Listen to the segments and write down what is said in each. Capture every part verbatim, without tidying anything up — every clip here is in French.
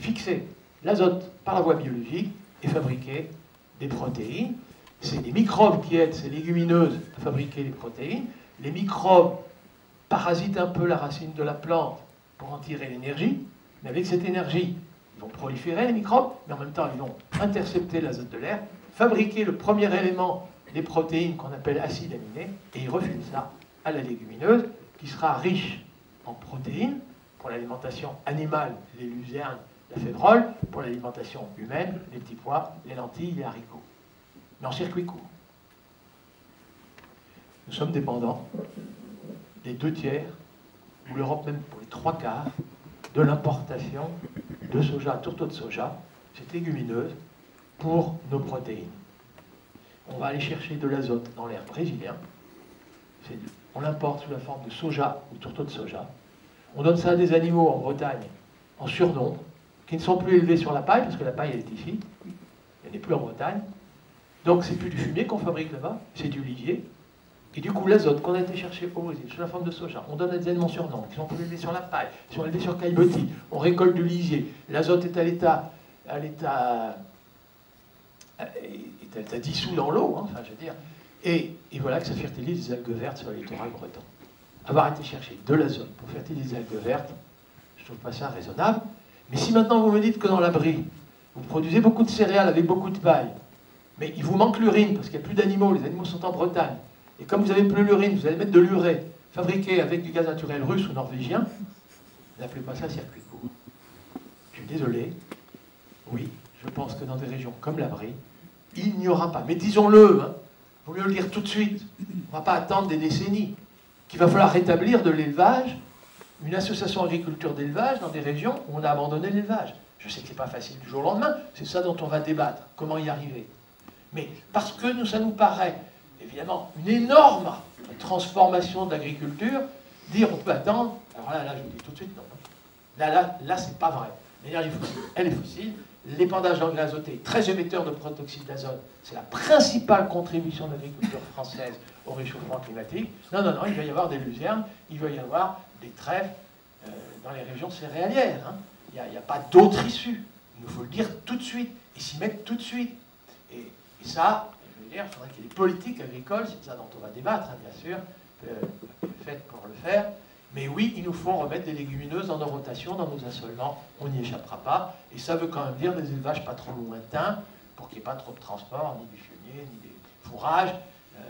fixer l'azote par la voie biologique et fabriquer des protéines. C'est les microbes qui aident ces légumineuses à fabriquer les protéines. Les microbes parasitent un peu la racine de la plante pour en tirer l'énergie. Mais avec cette énergie, ils vont proliférer les microbes, mais en même temps, ils vont intercepter l'azote de l'air, fabriquer le premier élément des protéines qu'on appelle acides aminés, et ils refilent ça à la légumineuse, qui sera riche en protéines, pour l'alimentation animale, les luzernes, la févrole, pour l'alimentation humaine, les petits pois, les lentilles, les haricots. Mais en circuit court. Nous sommes dépendants des deux tiers, ou l'Europe même pour les trois quarts, de l'importation de soja, surtout de soja, cette légumineuse, pour nos protéines. On va aller chercher de l'azote dans l'air brésilien. On l'importe sous la forme de soja ou tourteau de soja. On donne ça à des animaux en Bretagne, en surnombre, qui ne sont plus élevés sur la paille, parce que la paille, elle est ici. Elle n'est plus en Bretagne. Donc, c'est plus du fumier qu'on fabrique là-bas, c'est du lisier. Et du coup, l'azote qu'on a été chercher au Brésil, sous la forme de soja, on donne à des animaux en surnombre, qui sont plus élevés sur la paille, qui sont élevés sur Caillebotti. On récolte du lisier. L'azote est à l'état... à l'état... est à l'état dissous dans l'eau, hein, enfin, je veux dire... Et, et voilà que ça fertilise les algues vertes sur le littoral breton. Avoir été chercher de l'azote pour fertiliser les algues vertes, je ne trouve pas ça raisonnable. Mais si maintenant vous me dites que dans la Brie, vous produisez beaucoup de céréales avec beaucoup de paille, mais il vous manque l'urine parce qu'il n'y a plus d'animaux, les animaux sont en Bretagne, et comme vous n'avez plus l'urine, vous allez mettre de l'urée fabriquée avec du gaz naturel russe ou norvégien, n'appelez pas ça circuit court. Je suis désolé, oui, je pense que dans des régions comme la Brie, il n'y aura pas, mais disons-le, hein, il vaut mieux le dire tout de suite. On ne va pas attendre des décennies. Qu'il va falloir rétablir de l'élevage, une association agriculture d'élevage dans des régions où on a abandonné l'élevage. Je sais que ce n'est pas facile du jour au lendemain. C'est ça dont on va débattre. Comment y arriver? Mais parce que nous, ça nous paraît, évidemment, une énorme transformation de l'agriculture, dire on peut attendre. Alors là, là, je vous dis tout de suite non. Là, là, là, c'est pas vrai. L'énergie fossile, elle est fossile. L'épandage d'engrais azotés, très émetteur de protoxyde d'azote, c'est la principale contribution de l'agriculture française au réchauffement climatique. Non, non, non, il va y avoir des luzernes, il va y avoir des trèfles euh, dans les régions céréalières. Hein. Il n'y a, a pas d'autre issue. Il nous faut le dire tout de suite et s'y mettre tout de suite. Et, et ça, je veux dire, il faudrait qu'il y ait des politiques agricoles, c'est de ça dont on va débattre, hein, bien sûr, euh, faites pour le faire. Mais oui, il nous faut remettre des légumineuses dans nos rotations, dans nos assolements. On n'y échappera pas. Et ça veut quand même dire des élevages pas trop lointains, pour qu'il n'y ait pas trop de transport, ni du fumier, ni des fourrages. Euh,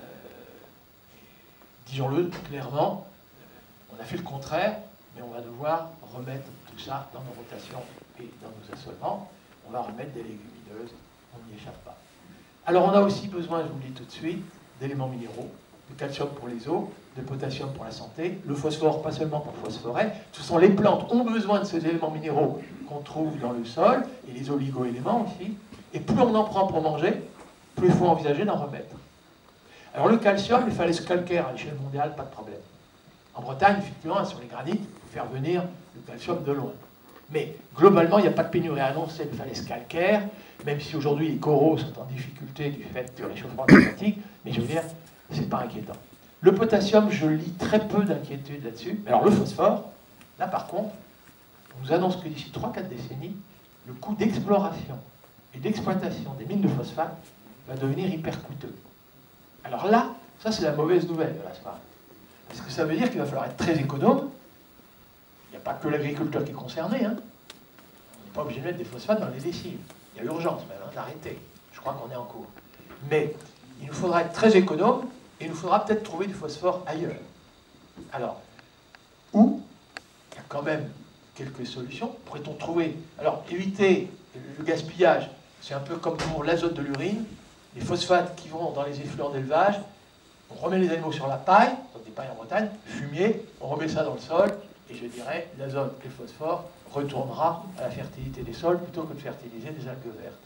Disons-le clairement, euh, on a fait le contraire, mais on va devoir remettre tout ça dans nos rotations et dans nos assolements. On va remettre des légumineuses, on n'y échappe pas. Alors on a aussi besoin, je vous le dis tout de suite, d'éléments minéraux, de calcium pour les os, de potassium pour la santé, le phosphore, pas seulement pour phosphorer. Ce sont les plantes ont besoin de ces éléments minéraux qu'on trouve dans le sol, et les oligo-éléments aussi. Et plus on en prend pour manger, plus il faut envisager d'en remettre. Alors le calcium, les falaises calcaires à l'échelle mondiale, pas de problème. En Bretagne, effectivement, sur les granites, il faut faire venir le calcium de loin. Mais globalement, il n'y a pas de pénurie annoncée de falaises calcaires, même si aujourd'hui les coraux sont en difficulté du fait du réchauffement climatique, mais je veux dire, c'est pas inquiétant. Le potassium, je lis très peu d'inquiétude là-dessus. Alors le phosphore, là par contre, on nous annonce que d'ici trois quatre décennies, le coût d'exploration et d'exploitation des mines de phosphate va devenir hyper coûteux. Alors là, ça c'est la mauvaise nouvelle de la soirée. Parce que ça veut dire qu'il va falloir être très économe. Il n'y a pas que l'agriculture qui est concernée. Hein. On n'est pas obligé de mettre des phosphates dans les lessives. Il y a urgence même hein, d'arrêter. Je crois qu'on est en cours. Mais il nous faudra être très économe. Et il nous faudra peut-être trouver du phosphore ailleurs. Alors, où il y a quand même quelques solutions. Pourrait-on trouver... Alors, éviter le gaspillage, c'est un peu comme pour l'azote de l'urine. Les phosphates qui vont dans les effluents d'élevage, on remet les animaux sur la paille, dans des pailles en Bretagne, fumier, on remet ça dans le sol, et je dirais, l'azote et le phosphore retournera à la fertilité des sols plutôt que de fertiliser des algues vertes.